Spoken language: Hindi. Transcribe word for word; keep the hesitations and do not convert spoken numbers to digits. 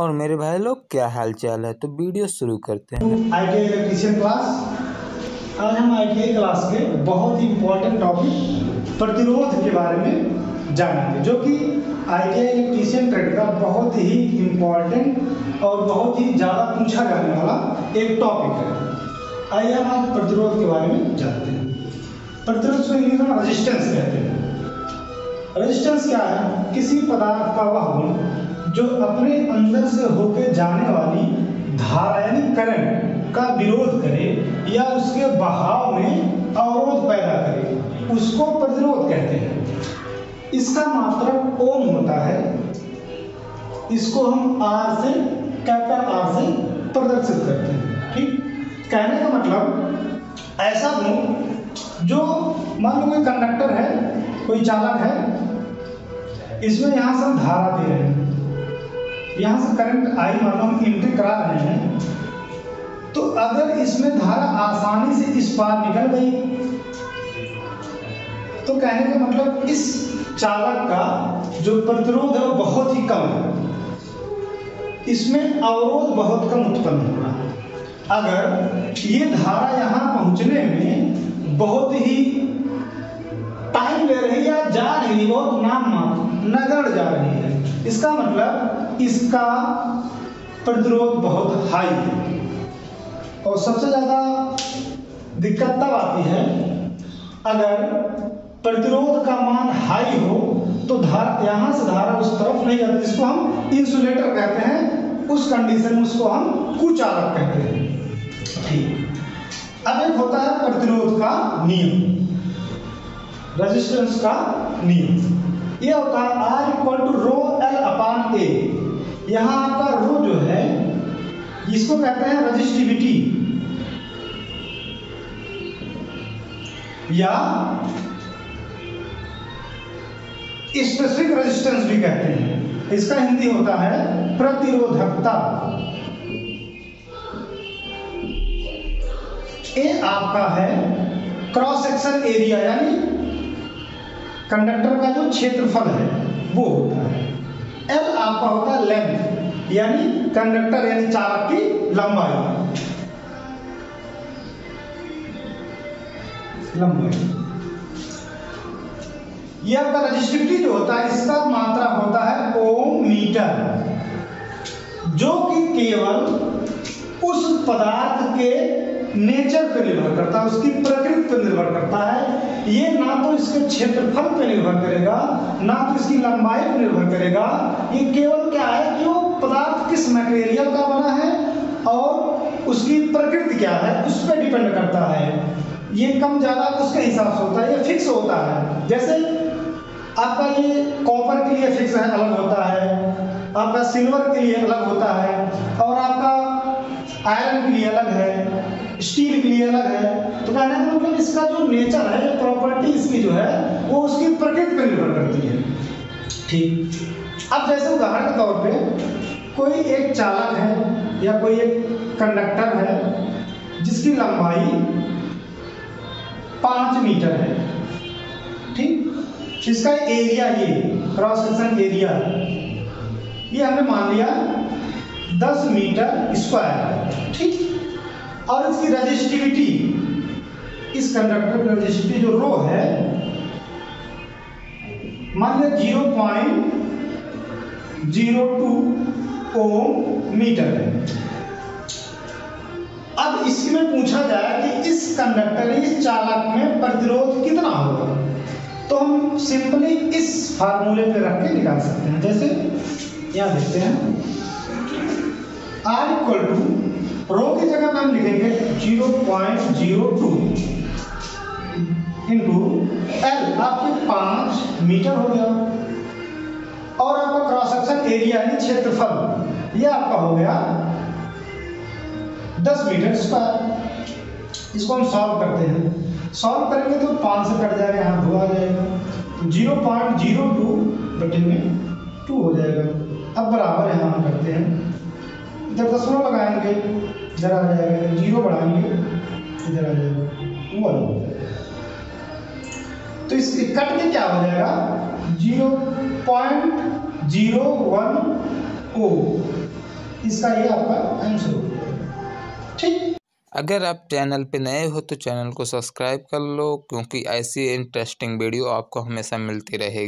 और मेरे भाई लोग क्या हाल चाल है, तो वीडियो शुरू करते हैं। आईटीआई इलेक्ट्रीशियन क्लास, आज हम आईटीआई क्लास के बहुत ही इम्पोर्टेंट टॉपिक प्रतिरोध के बारे में जानेंगे, जो कि आईटीआई इलेक्ट्रीशियन ट्रेड का बहुत ही इम्पोर्टेंट और बहुत ही ज़्यादा पूछा जाने वाला एक टॉपिक है। आइए हम आज प्रतिरोध के बारे में जानते हैं। प्रतिरोध को इंग्लिश में रेजिस्टेंस कहते हैं। रेजिस्टेंस क्या है? किसी पदार्थ का वह गुण जो अपने अंदर से होके जाने वाली धारा यानी करंट का विरोध करे या उसके बहाव में अवरोध पैदा करे, उसको प्रतिरोध कहते हैं। इसका मात्रक ओम होता है। इसको हम आर से, कैपिटल आर से प्रदर्शित करते हैं। ठीक, कहने का मतलब ऐसा गुण जो मान लो कोई कंडक्टर है, कोई चालक है, इसमें यहाँ से धारा दे रहे हैं, यहाँ से करंट आई मान लो हम एंट्री करा रहे हैं, तो अगर इसमें धारा आसानी से इस पार निकल गई, तो कहने का मतलब इस चालक का जो प्रतिरोध है वो बहुत ही कम है, इसमें अवरोध बहुत कम उत्पन्न हो रहा है। अगर ये धारा यहाँ पहुंचने में बहुत ही टाइम ले रही या जा रही, बहुत नाम मात्र नगड़ जा रही है, इसका मतलब इसका प्रतिरोध बहुत हाई है। और सबसे ज्यादा दिक्कत तब आती है अगर प्रतिरोध का मान हाई हो, तो धारा यहां से धारा उस तरफ नहीं जाती। इसको हम इंसुलेटर कहते हैं, उस कंडीशन में उसको हम कुचालक कहते हैं। ठीक, अब एक होता है प्रतिरोध का नियम, रेजिस्टेंस का नियम। ये होता है R equal to rho L upon A. यहाँ आपका रो जो है इसको कहते हैं रेजिस्टिविटी या स्पेसिफिक रेजिस्टेंस भी कहते हैं। इसका हिंदी होता है प्रतिरोधकता। ए आपका है क्रॉस सेक्शन एरिया, यानी कंडक्टर का जो क्षेत्रफल है वो होता है। एल आपका होता है लेंथ, यानी कंडक्टर यानी चालक की लंबाई लंबाई यह आपका रेजिस्टिविटी जो होता है, इसका मात्रा होता है ओम मीटर, जो कि केवल उस पदार्थ के नेचर पर निर्भर करता है, उसकी प्रकृति पर निर्भर करता है। ये ना तो इसके क्षेत्रफल पर निर्भर करेगा, ना तो इसकी लंबाई पर निर्भर करेगा। ये केवल क्या है कि वो पदार्थ किस मटेरियल का बना है और उसकी प्रकृति क्या है, उस पर डिपेंड करता है। ये कम ज्यादा उसके हिसाब से होता है, ये फिक्स होता है। जैसे आपका ये कॉपर के लिए फिक्स है, अलग होता है, आपका सिल्वर के लिए अलग होता है, और आपका आयरन के लिए अलग है, स्टील के लिए अलग है। तो कहने का मतलब इसका जो नेचर है, प्रॉपर्टी इसकी जो है वो उसकी प्रकृति पर निर्भर करती है। ठीक, अब जैसे उदाहरण के तौर पे कोई एक चालक है या कोई एक कंडक्टर है जिसकी लंबाई पांच मीटर है। ठीक, इसका एरिया, ये क्रॉस सेक्शन एरिया ये हमने मान लिया दस मीटर स्क्वायर। ठीक, और इसकी रेजिस्टिविटी, इस कंडक्टर की रेजिस्टिविटी जो रो है, मान लिया zero point zero two ohm metre है। अब इसमें पूछा जाए कि इस कंडक्टर, इस चालक में प्रतिरोध कितना होगा, तो हम सिंपली इस फार्मूले पे रख के निकाल सकते हैं। जैसे यहां देखते हैं, आर इक्वल टू रो की जगह पर हम लिखेंगे zero point zero two into L, आपके पांच मीटर हो गया, और आपका क्रॉस सेक्शन एरिया यानी क्षेत्रफल ये आपका हो गया दस मीटर स्क्वायर। इसको हम सॉल्व करते हैं। सॉल्व करेंगे तो पांच से कट जाएगा, यहाँ दो आ जाएगा, जीरो पॉइंट जीरो टू बटे में टू हो जाएगा। अब बराबर यहाँ हम करते हैं, जब दसवां लगाएंगे इधर आ जाएगा, जीरो बढ़ाएंगे इधर आ जाएगा वन। तो इस कट के क्या हो जाएगा, zero point zero one ohm. इसका ये आपका आंसर हो जाएगा। ठीक, अगर आप चैनल पे नए हो तो चैनल को सब्सक्राइब कर लो, क्योंकि ऐसी इंटरेस्टिंग वीडियो आपको हमेशा मिलती रहेगी।